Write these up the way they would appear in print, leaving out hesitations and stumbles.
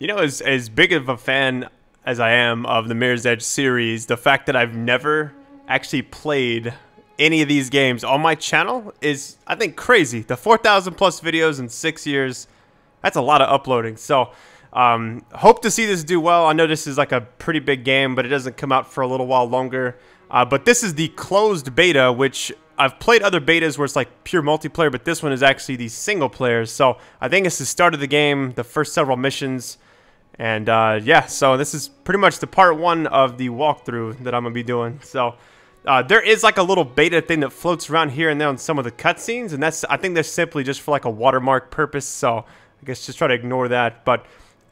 You know, as big of a fan as I am of the Mirror's Edge series, the fact that I've never actually played any of these games on my channel is, I think, crazy. The 4,000 plus videos in 6 years, that's a lot of uploading. So, hope to see this do well. I know this is like a pretty big game, but it doesn't come out for a little while longer. But this is the closed beta, which I've played other betas where it's like pure multiplayer, but this one is actually the single player. So I think it's the start of the game, the first several missions. And yeah, so this is pretty much the part one of the walkthrough that I'm gonna be doing. So there is like a little beta thing that floats around here and there on some of the cutscenes, and that's, I think that's simply just for like a watermark purpose. So I guess just try to ignore that. But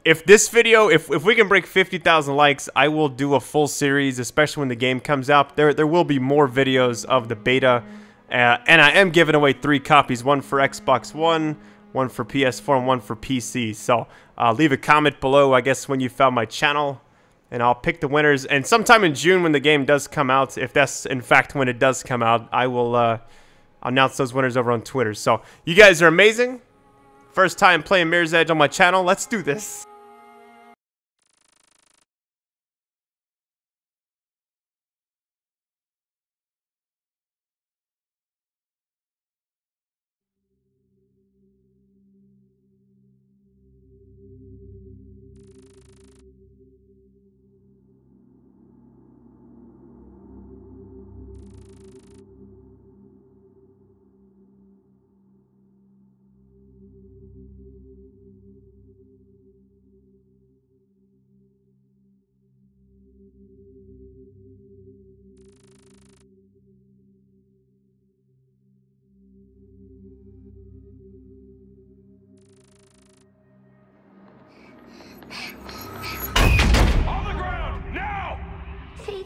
if this video, if we can break 50,000 likes, I will do a full series, especially when the game comes out. There will be more videos of the beta, and I am giving away 3 copies, one for Xbox One, one for PS4, and one for PC. So leave a comment below, I guess, when you found my channel, and I'll pick the winners. And sometime in June when the game does come out, if that's in fact when it does come out, I will announce those winners over on Twitter. So you guys are amazing. First time playing Mirror's Edge on my channel. Let's do this.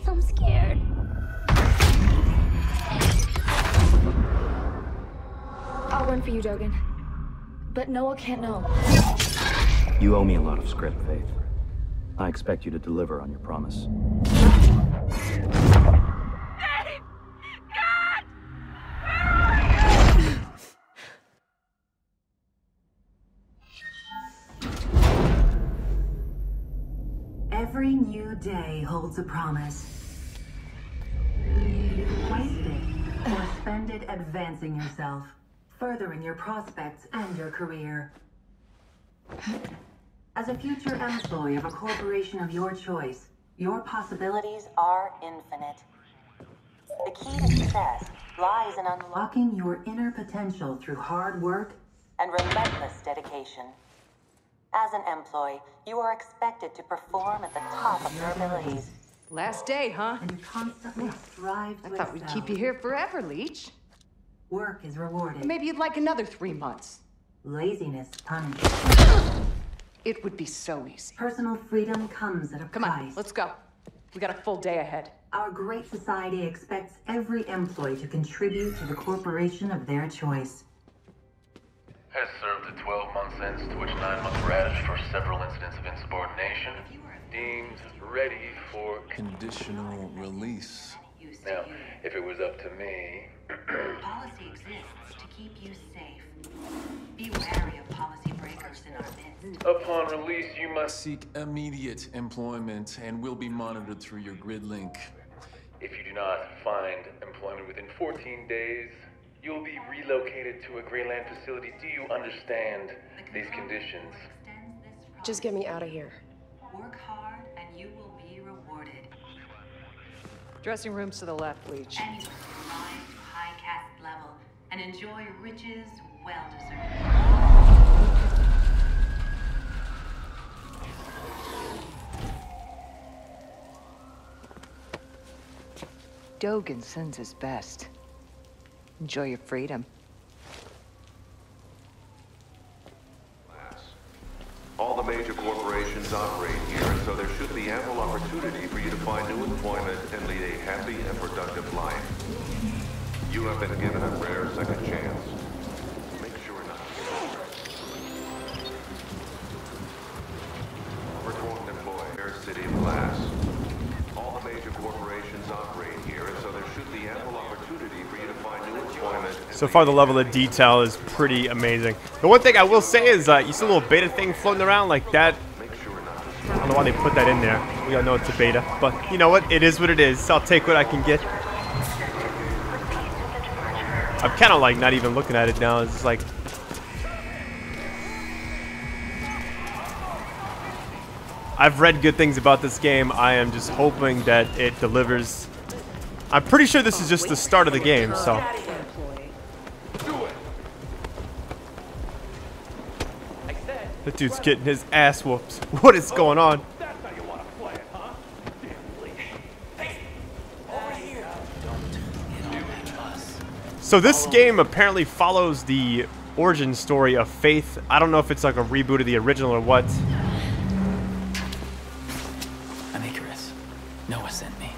I'm scared. I'll run for you, Dogen. But Noah can't know. You owe me a lot of script, Faith. I expect you to deliver on your promise. Faith! God! Where are you? Every new day holds a promise. Or spend it advancing yourself, furthering your prospects and your career. As a future employee of a corporation of your choice, your possibilities are infinite. The key to success lies in unlocking your inner potential through hard work and relentless dedication. As an employee, you are expected to perform at the top of your abilities. Last day, huh? And constantly strive to excel. I thought we'd keep you here forever, Leech. Work is rewarded. Maybe you'd like another 3 months. Laziness punished. It would be so easy. Personal freedom comes at a price. Come on, let's go. We got a full day ahead. Our great society expects every employee to contribute to the corporation of their choice. Has served a 12-month sentence to which 9 months were added for several incidents of insubordination. Deemed ready for conditional release. Now, if it was up to me... Policy exists to keep you safe. Be wary of policy breakers in our midst. Upon release, you must seek immediate employment and will be monitored through your grid link. If you do not find employment within 14 days, you'll be relocated to a Grayland facility. Do you understand these conditions? Just get me out of here. Work hard and you will be rewarded. Dressing rooms to the left, Leech. Anyone can rise to high caste level and enjoy riches well deserved. Dogen sends his best. Enjoy your freedom. All the major corporations operate here, so there should be ample opportunity for you to find new employment and lead a happy and productive life. You have been given a rare second chance. Make sure not to. Record and employ Air City Glass. All the major corporations operate here, so there should be ample opportunity for you to find new employment. So far the level of detail is pretty amazing. The one thing I will say is you see a little beta thing floating around like that. I don't know why they put that in there. We all know it's a beta, but you know what? It is what it is. I'll take what I can get. I'm kind of like not even looking at it now. It's just like... I've read good things about this game. I am just hoping that it delivers. I'm pretty sure this is just the start of the game, so... That dude's getting his ass whooped. What is going on? That's how you want to play it, huh? Damn Leech. Hey, over here. Don't get on us. So this game apparently follows the origin story of Faith. I don't know if it's like a reboot of the original or what. I'm Icarus. Noah sent me.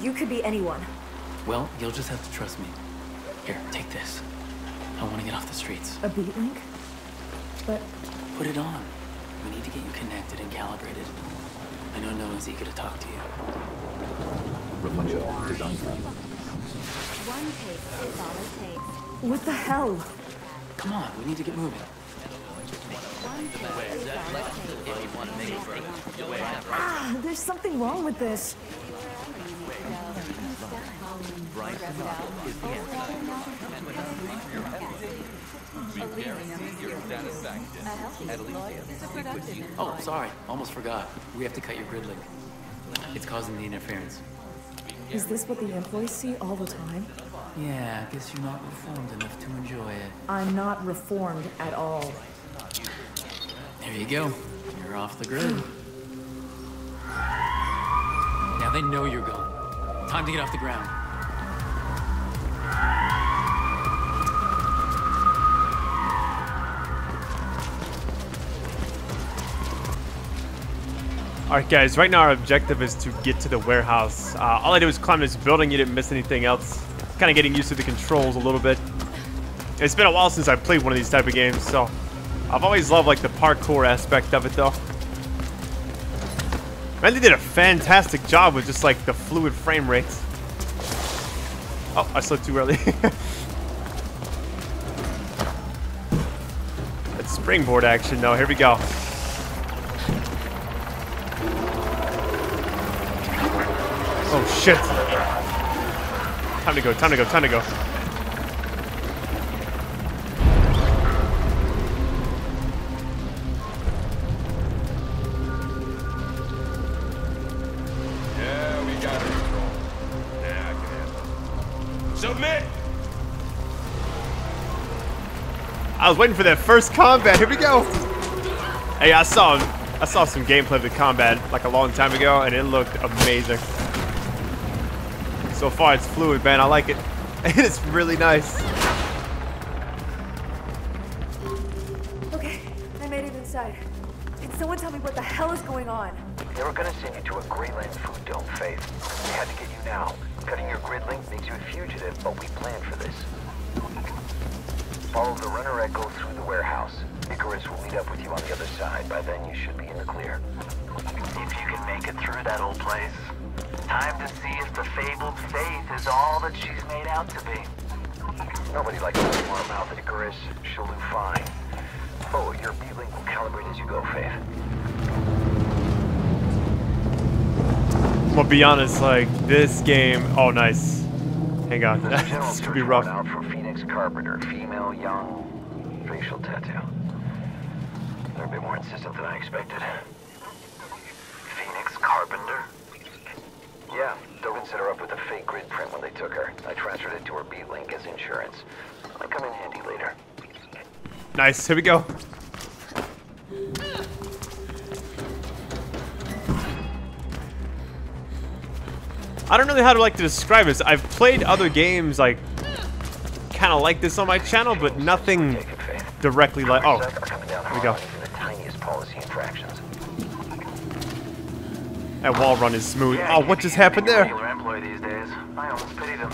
You could be anyone. Well, you'll just have to trust me. Here, take this. I want to get off the streets. A BeatLink? But put it on. We need to get you connected and calibrated. I know no one's eager to talk to you. Reflection design. What the hell? Come on, we need to get moving. Ah, there's something wrong with this. Oh, sorry. Almost forgot. We have to cut your grid link. It's causing the interference. Is this what the employees see all the time? Yeah, I guess you're not reformed enough to enjoy it. I'm not reformed at all. There you go. You're off the grid. Now they know you're gone. Time to get off the ground. Alright guys, right now our objective is to get to the warehouse. All I did was climb this building, you didn't miss anything else. Kind of getting used to the controls a little bit. It's been a while since I played one of these type of games, so... I've always loved like the parkour aspect of it though. Man, they did a fantastic job with just like the fluid frame rates. Oh, I slept too early. That's springboard action though, here we go. Oh shit! Time to go, time to go, time to go. Yeah, we got it. Yeah, I can handle it. Submit! I was waiting for that first combat, here we go! Hey, I saw some gameplay of the combat like a long time ago and it looked amazing. So far, it's fluid, man. I like it. It's really nice. Okay, I made it inside. Can someone tell me what the hell is going on? They were gonna send you to a Graylands food dome, Faith. We had to get you now. Cutting your grid link makes you a fugitive, but we planned for this. Follow the runner echo through the warehouse. Icarus will meet up with you on the other side. By then, you should be in the clear. If you can make it through that old place. Time to see if the fabled Faith is all that she's made out to be. Nobody likes to warm out the Icarus. She'll do fine. Oh, your BeatLink will calibrate as you go, Faith. I'm gonna be honest, like, this game... Oh, nice. Hang on. This could be rough. Out for Phoenix Carpenter, female, young, facial tattoo. They're a bit more insistent than I expected. Phoenix Carpenter? Yeah, Dogen set her up with a fake grid print when they took her. I transferred it to her BeatLink as insurance. Might come in handy later. Nice, here we go. I don't really know how to like to describe this. I've played other games like kind of like this on my channel, but nothing directly like. Oh, here we go. That wall run is smooth. Yeah, oh, what just happened there? These days. I almost pity them.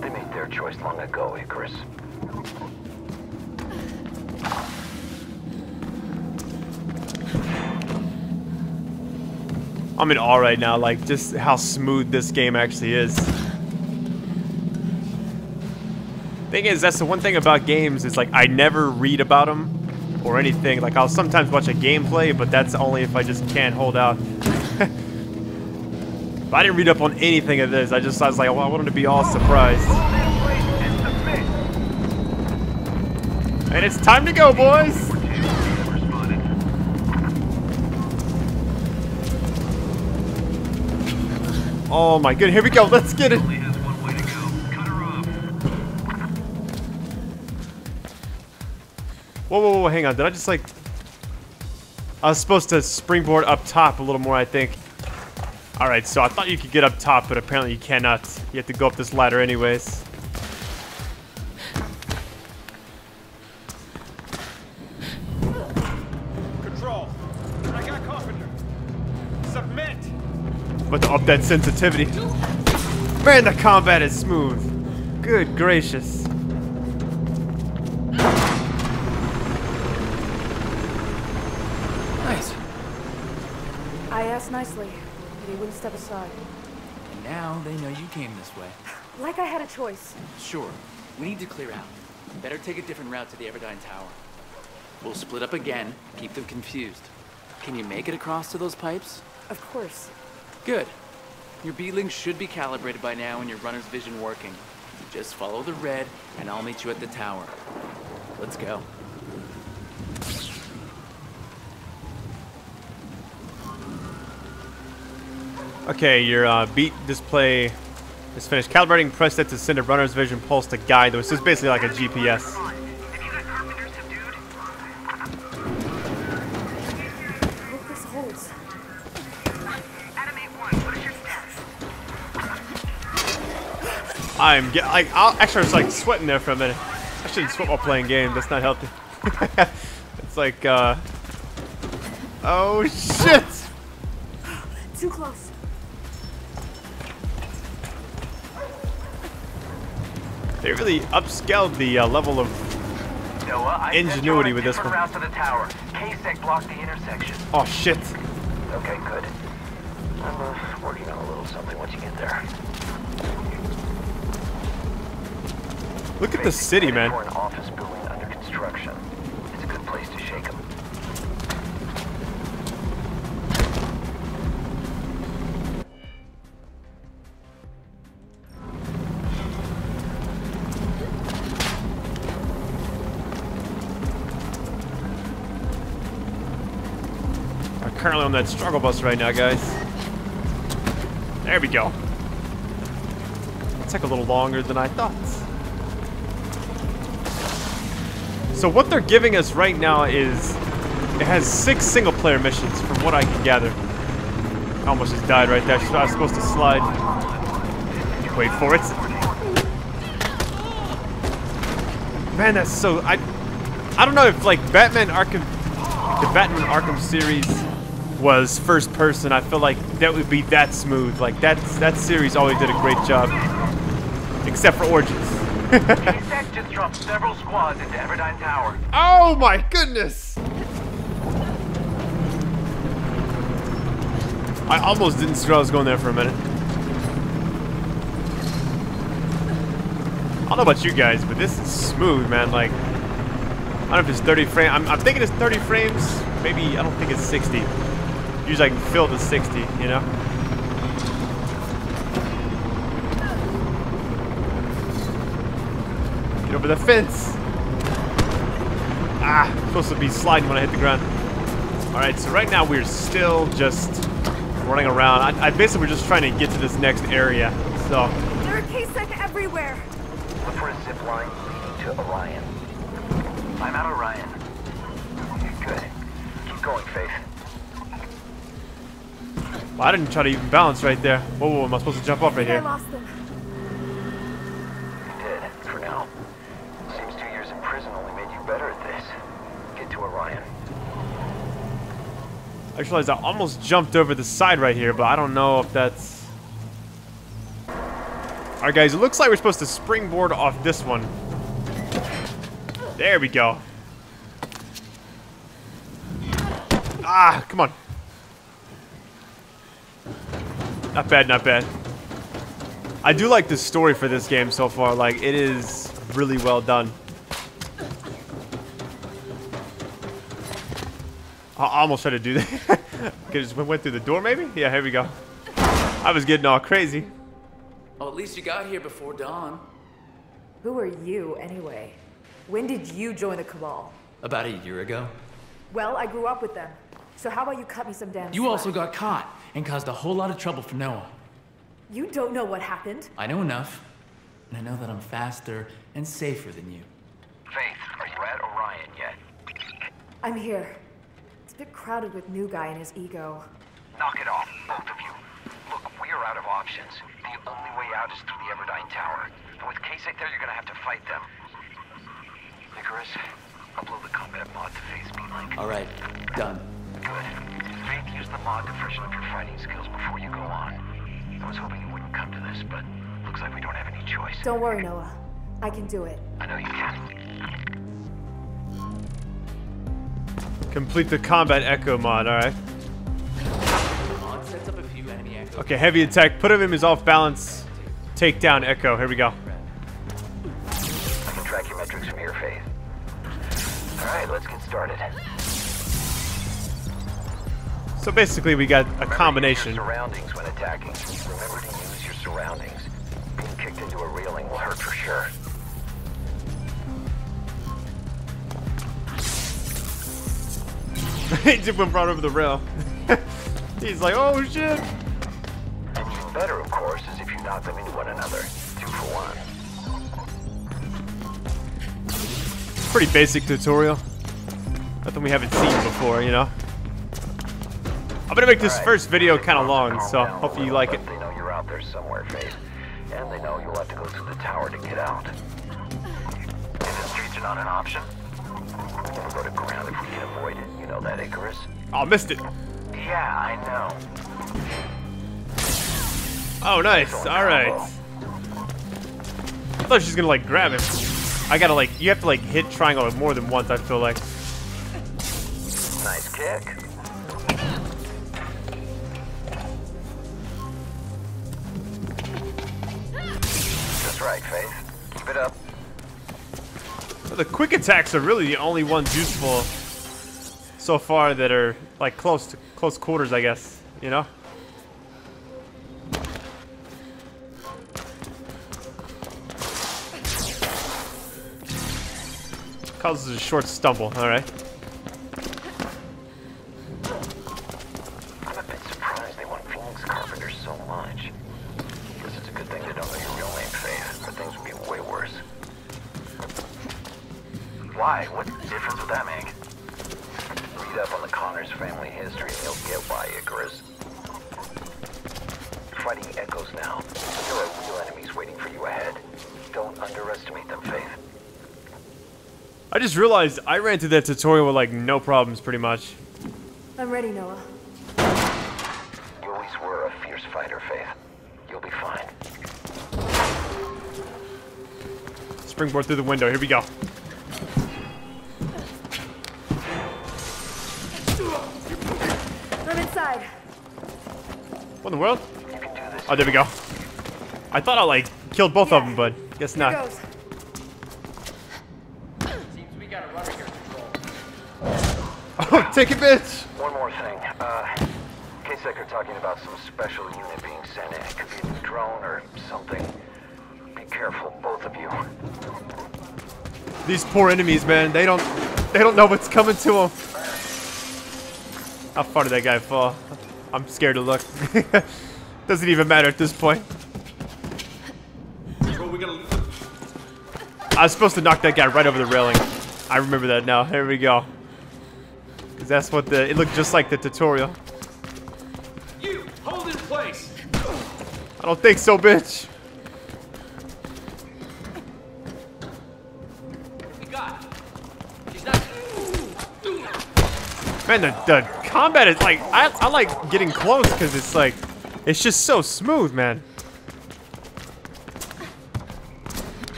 They made their choice long ago, Icarus. I'm in awe right now, like just how smooth this game actually is. Thing is, that's the one thing about games is like I never read about them or anything. Like, I'll sometimes watch a gameplay, but that's only if I just can't hold out. But I didn't read up on anything of this. I was like, well, I wanted to be all surprised. And it's time to go, boys! Oh my good, here we go, let's get it! Whoa, whoa, whoa, hang on, did I just like... I was supposed to springboard up top a little more, I think. Alright, so I thought you could get up top, but apparently you cannot. You have to go up this ladder anyways. Control, I got Carpenter. Submit! I'm about to up that sensitivity. Man, the combat is smooth. Good gracious. I asked nicely, but he wouldn't step aside. And now they know you came this way. Like I had a choice. Sure. We need to clear out. Better take a different route to the Everdyne Tower. We'll split up again, keep them confused. Can you make it across to those pipes? Of course. Good. Your BeatLink should be calibrated by now and your runner's vision working. Just follow the red, and I'll meet you at the tower. Let's go. Okay, your beat display is finished calibrating. Press that to send a runner's vision pulse to guide them. So it's basically like a GPS. Hope this holds. Animate one. What is your stats? I was like sweating there for a minute. I shouldn't sweat while playing games. That's not healthy. It's like oh shit! Too close. They really upscaled the level of Noah, ingenuity with this one. Route to the tower. K-Sec blocked the intersection. Oh shit. Okay, good. I'm working on a little something once you get there. Look at the city, man. An office building under construction. It's a good place to shake them. Currently on that struggle bus right now, guys. There we go. It took a little longer than I thought. So what they're giving us right now is it has 6 single-player missions, from what I can gather. I almost just died right there. I was supposed to slide. Wait for it. Man, that's so... I don't know if like the Batman Arkham series was first person, I feel like that would be that smooth. Like that series always did a great job. Except for Origins. K-Sec just dropped several squads into Everdyne Tower. Oh my goodness! I almost didn't see where I was going there for a minute. I don't know about you guys, but this is smooth, man. Like, I don't know if it's 30 frames. I'm thinking it's 30 frames. Maybe, I don't think it's 60. Usually I can fill the 60, you know? Get over the fence. Ah, I'm supposed to be sliding when I hit the ground. Alright, so right now we're still just running around. I basically was just trying to get to this next area, so. There are K-Sec everywhere. Look for a zip line leading to Orion. I'm at Orion. Good. Keep going, Faith. Well, I didn't try to even balance right there. Whoa, whoa, am I supposed to jump off right here? I lost them. You did, for now. Seems 2 years in prison only made you better at this. Get to Orion. I just realized I almost jumped over the side right here, but I don't know if that's... Alright guys, it looks like we're supposed to springboard off this one. There we go. Ah, come on. Not bad, not bad. I do like the story for this game so far. Like, it is really well done. I almost tried to do that. Because we went through the door, maybe? Yeah, here we go. I was getting all crazy. Well, at least you got here before dawn. Who are you, anyway? When did you join the Cabal? About a year ago. Well, I grew up with them. So how about you cut me some damn slack? Also got caught and caused a whole lot of trouble for Noah. You don't know what happened. I know enough. And I know that I'm faster and safer than you. Faith, are you at Orion yet? I'm here. It's a bit crowded with new guy and his ego. Knock it off, both of you. Look, we are out of options. The only way out is through the Everdyne Tower. And with K-Sec there, you're gonna have to fight them. Icarus, upload the combat mod to Faith's BeatLink. Alright, done. Good. Faith, use the mod to freshen up your fighting skills before you go on. I was hoping you wouldn't come to this, but looks like we don't have any choice. Don't worry, Noah. I can do it. I know you can. Complete the combat echo mod, alright. Okay, heavy attack. Put him in his off balance. Take down echo. Here we go. I can track your metrics from your Faith. Alright, let's get started. So basically we got a combination. Remember to use your surroundings when attacking. Remember to use your surroundings. Being kicked into a railing will hurt for sure. He just went right over the rail. He's like, oh shit. And even better, of course, is if you knock them into one another. 2 for 1. Pretty basic tutorial. Nothing we haven't seen before, you know. I'm gonna make this first video kind of long, so hopefully you like it. They know you're out there somewhere, Faith. And they know you'll have to go through the tower to get out. Is this region not an option? We'll go to ground if we can avoid it. You know that, Icarus? Oh, missed it. Yeah, I know. Oh, nice. Alright. I thought she was gonna, like, grab him. I gotta, like, you have to, like, hit triangle more than once, I feel like. Nice kick. Right, Faith. Keep it up. Well, the quick attacks are really the only ones useful so far that are like close quarters, I guess, you know? Causes a short stumble, alright. I'm a bit surprised they want Phoenix Carpenter so much. Because it's a good thing they don't know your real name, Faith, or things would be way worse. Why? What difference would that make? Read up on the Connors family history and you'll get why, Icarus. You're fighting echoes now. There are real enemies waiting for you ahead. Don't underestimate them, Faith. I just realized I ran through that tutorial with like no problems, pretty much. I'm ready, Noah. You always were a fierce fighter, Faith. You'll be fine. Springboard through the window. Here we go. I'm inside. What in the world? You can do this. Oh, there we go. I thought I like killed both of them, but guess not. Goes. Seems we got a runner here control. Oh, take it, bitch. One more thing. K-Sec are talking about some special unit being sent in. It could be a new drone or something. Be careful, both of you. These poor enemies, man. They don't know what's coming to them. How far did that guy fall? I'm scared to look. Doesn't even matter at this point. I was supposed to knock that guy right over the railing. I remember that now. Here we go. Because that's what the... It looked just like the tutorial. I don't think so, bitch. Man, the combat is like, I like getting close because it's like, it's just so smooth, man.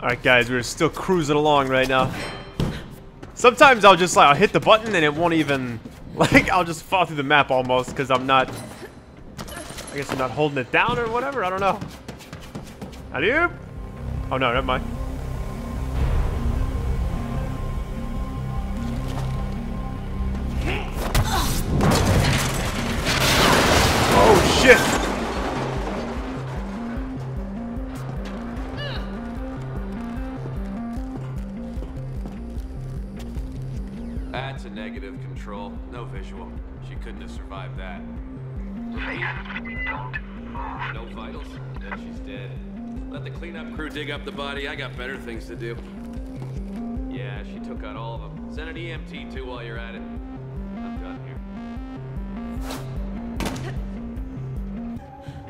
Alright guys, we're still cruising along right now. Sometimes I'll just like, I'll hit the button and it won't even, like, I'll just fall through the map almost because I'm not... I guess I'm not holding it down or whatever, I don't know. Adieu! Oh no, never mind. That's a negative, Control. No visual. She couldn't have survived that. Faith, don't move. No vitals. Then she's dead. Let the cleanup crew dig up the body. I got better things to do. Yeah, she took out all of them. Send an EMT too while you're at it. I'm done here.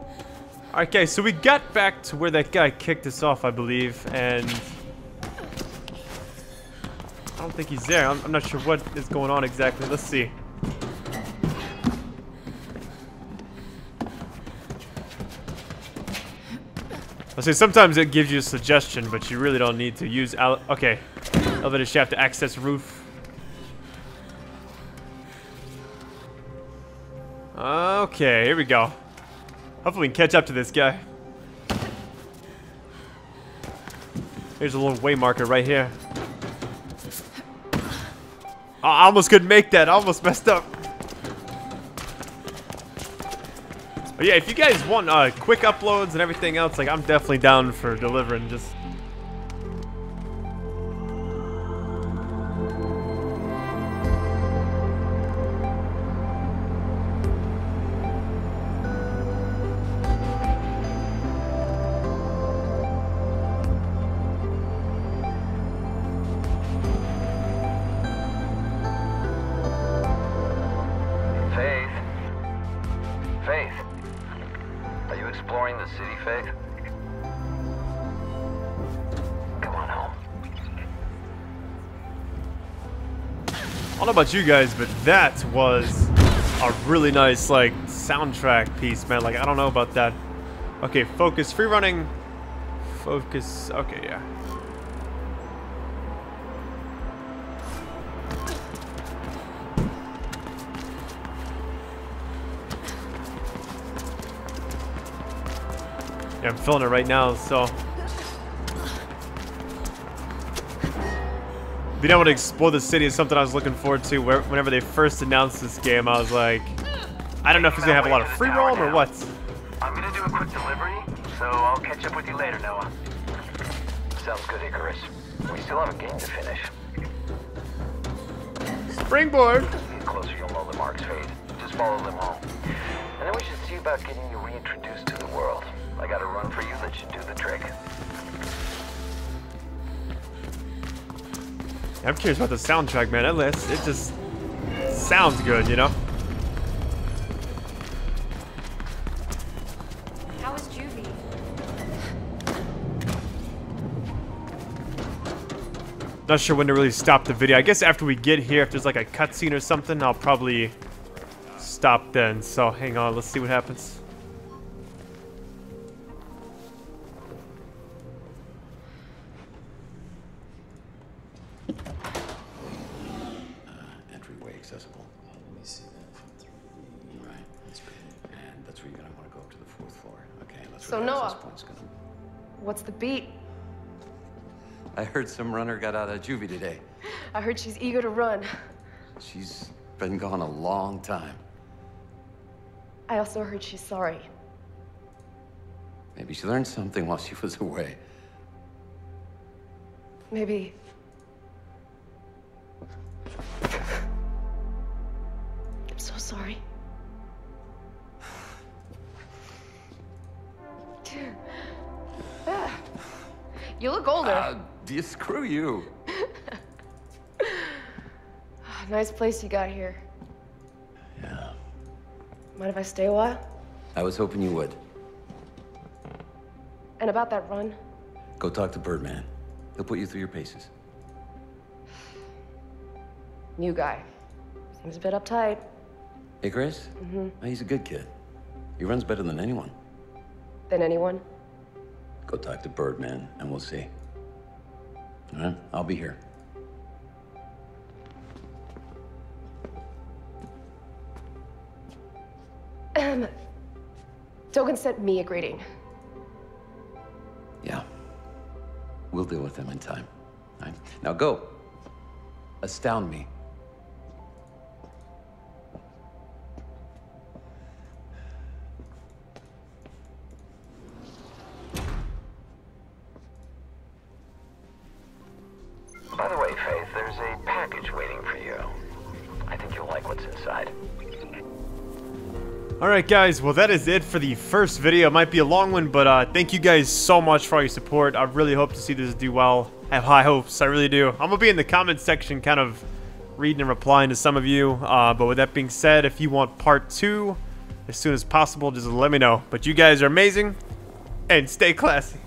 Okay, so we got back to where that guy kicked us off, I believe, and I don't think he's there. I'm not sure what is going on exactly. Let's see. I say sometimes it gives you a suggestion, but you really don't need to use okay. Elevator shaft to access roof. Okay, here we go. Hopefully we can catch up to this guy. There's a little way marker right here. Oh, I almost couldn't make that. I almost messed up. But yeah, if you guys want quick uploads and everything else, like, I'm definitely down for delivering just... I don't know about you guys, but that was a really nice, like, soundtrack piece, man. Like, I don't know about that. Okay, focus, free running, focus. Okay, yeah. Yeah, I'm feeling it right now, so. Being able to explore the city is something I was looking forward to. Whenever they first announced this game, I was like, I don't know if he's gonna have a lot of free roam or what. I'm gonna do a quick delivery, so I'll catch up with you later, Noah. Sounds good, Icarus. We still have a game to finish. Springboard. Get closer, you'll know the marks, Fade. Just follow them home, and then we should see about getting you reintroduced to the world. I got a run for you that should do the trick. I'm curious about the soundtrack, man. It just sounds good, you know? How was Juvie? Not sure when to really stop the video. I guess after we get here, if there's like a cutscene or something, I'll probably stop then. So hang on, let's see what happens. So Noah, what's the beat? I heard some runner got out of juvie today. I heard she's eager to run. She's been gone a long time. I also heard she's sorry. Maybe she learned something while she was away. Maybe. I'm so sorry. You look older. Screw you. Nice place you got here. Yeah. Mind if I stay a while? I was hoping you would. And about that run? Go talk to Birdman. He'll put you through your paces. New guy. Seems a bit uptight. Hey, Chris? Mm-hmm. Oh, he's a good kid. He runs better than anyone. Than anyone? Go talk to Birdman, and we'll see. All right, I'll be here. Dogen sent me a greeting. Yeah. We'll deal with him in time. All right, now go. Astound me. By the way, Faith, there's a package waiting for you. Alright guys, well that is it for the first video. It might be a long one, but thank you guys so much for all your support. I really hope to see this do well. I have high hopes, I really do. I'm gonna be in the comment section kind of reading and replying to some of you, but with that being said, if you want part 2 as soon as possible, just let me know. But you guys are amazing, and stay classy.